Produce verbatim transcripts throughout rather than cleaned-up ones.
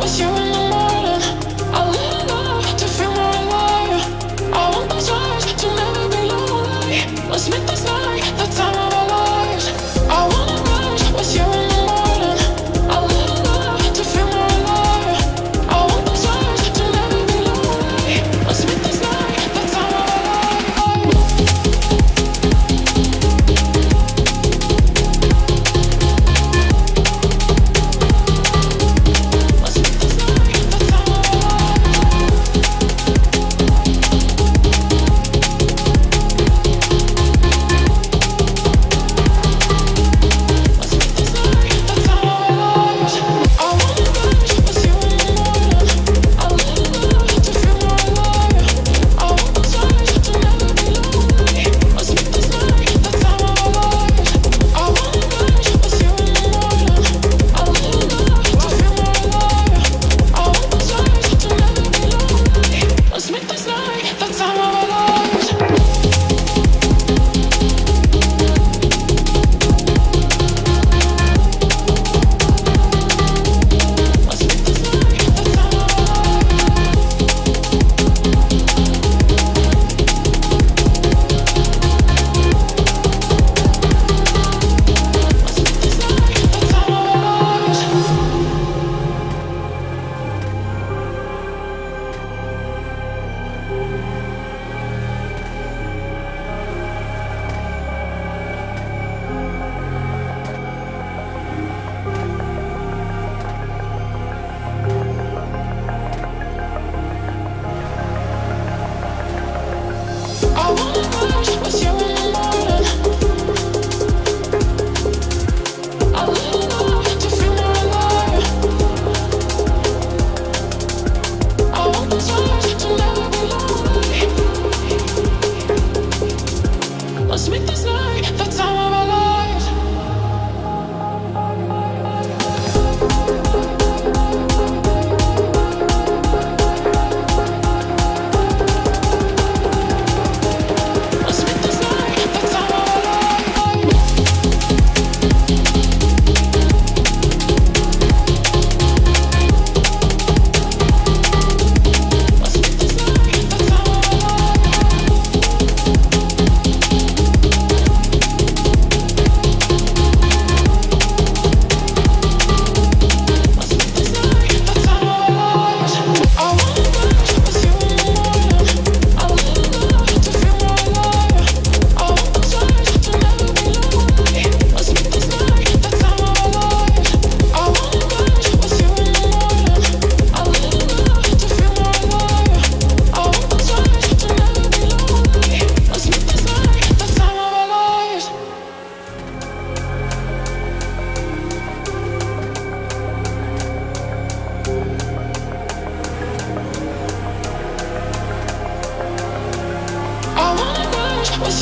What's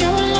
your